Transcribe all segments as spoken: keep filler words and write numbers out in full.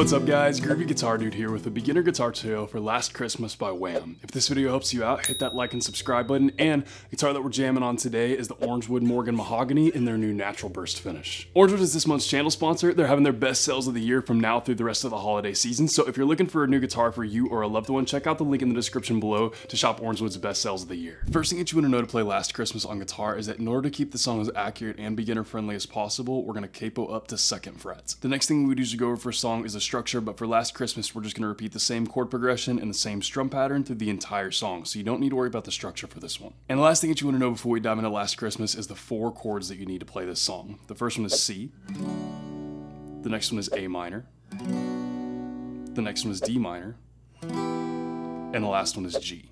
What's up guys, Groovy Guitar Dude here with a beginner guitar tutorial for Last Christmas by Wham. If this video helps you out, hit that like and subscribe button, and the guitar that we're jamming on today is the Orangewood Morgan Mahogany in their new natural burst finish. Orangewood is this month's channel sponsor. They're having their best sales of the year from now through the rest of the holiday season, so if you're looking for a new guitar for you or a loved one, check out the link in the description below to shop Orangewood's best sales of the year. First thing that you want to know to play Last Christmas on guitar is that in order to keep the song as accurate and beginner friendly as possible, we're going to capo up to second frets. The next thing we would usually go over for a song is a structure, but for Last Christmas we're just going to repeat the same chord progression and the same strum pattern through the entire song, so you don't need to worry about the structure for this one. And the last thing that you want to know before we dive into Last Christmas is the four chords that you need to play this song. The first one is C, the next one is A minor, the next one is D minor, and the last one is G.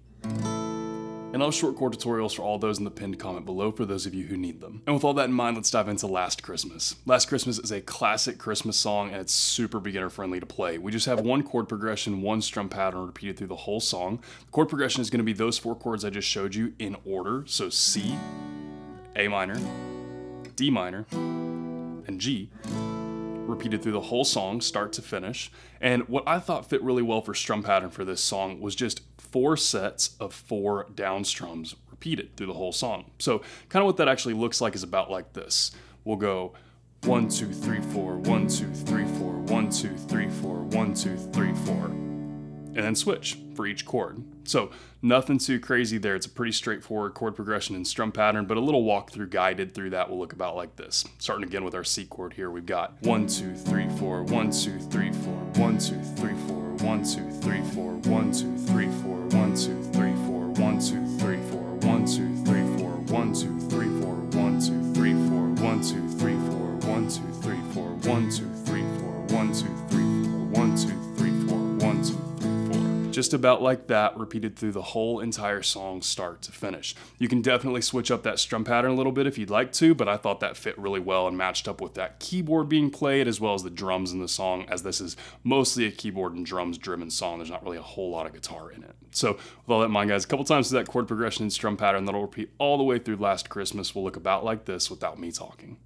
And I'll have short chord tutorials for all those in the pinned comment below for those of you who need them. And with all that in mind, let's dive into Last Christmas. Last Christmas is a classic Christmas song, and it's super beginner friendly to play. We just have one chord progression, one strum pattern repeated through the whole song. The chord progression is going to be those four chords I just showed you in order. So C, A minor, D minor, and G, repeated through the whole song, start to finish. And what I thought fit really well for strum pattern for this song was just four sets of four down strums repeated through the whole song. So kind of what that actually looks like is about like this. We'll go one, two, three, four, one, two, three, four, one, two, three, four, one, two, three, four, and then switch for each chord. So nothing too crazy there. It's a pretty straightforward chord progression and strum pattern, but a little walkthrough guided through that will look about like this. Starting again with our C chord here, we've got one, two, three, four, one, two, three, four, one, two, three, four, one, two, three, four, one, two, three, four, one, two, three, four, one, two, three, four, one, two, three, four, one, two, three, four, one, two, three, four, one, two, three, four, one, two, three, four, one, two, three, four, one, two, three, four, one, two, three, four, one, two, three, four. Just about like that, repeated through the whole entire song, start to finish. You can definitely switch up that strum pattern a little bit if you'd like to, but I thought that fit really well and matched up with that keyboard being played as well as the drums in the song, as this is mostly a keyboard and drums driven song. There's not really a whole lot of guitar in it. So with all that in mind guys, a couple times through that chord progression and strum pattern that'll repeat all the way through Last Christmas will look about like this without me talking.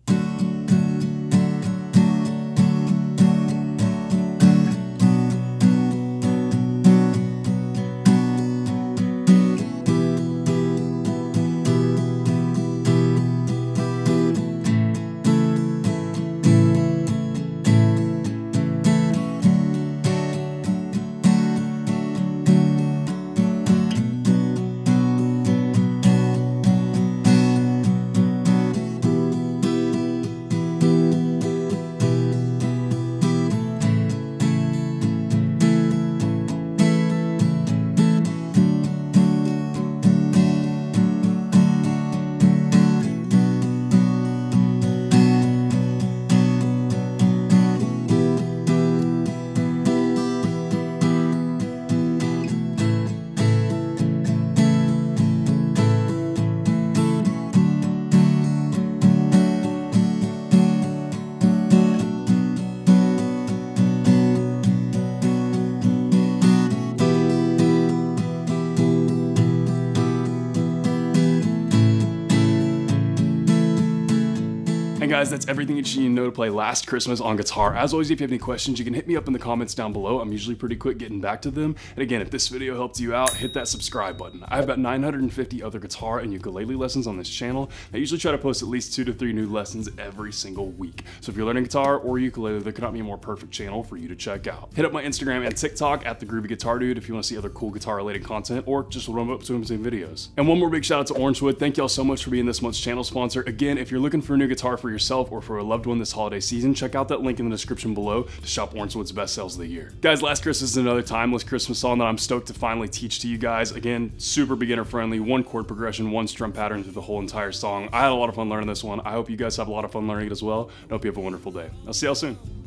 Guys, that's everything that you need to know to play Last Christmas on guitar. As always, if you have any questions, you can hit me up in the comments down below. I'm usually pretty quick getting back to them. And again, if this video helped you out, hit that subscribe button. I have about nine hundred fifty other guitar and ukulele lessons on this channel. I usually try to post at least two to three new lessons every single week. So if you're learning guitar or ukulele, there could not be a more perfect channel for you to check out. Hit up my Instagram and TikTok at the Groovy Guitar Dude if you want to see other cool guitar related content or just run up to them between videos. And one more big shout out to Orangewood. Thank y'all so much for being this month's channel sponsor. Again, if you're looking for a new guitar for your or for a loved one this holiday season, check out that link in the description below to shop Orangewood's best sales of the year. Guys, Last Christmas is another timeless Christmas song that I'm stoked to finally teach to you guys. Again, super beginner friendly, one chord progression, one strum pattern through the whole entire song. I had a lot of fun learning this one. I hope you guys have a lot of fun learning it as well. I hope you have a wonderful day. I'll see y'all soon.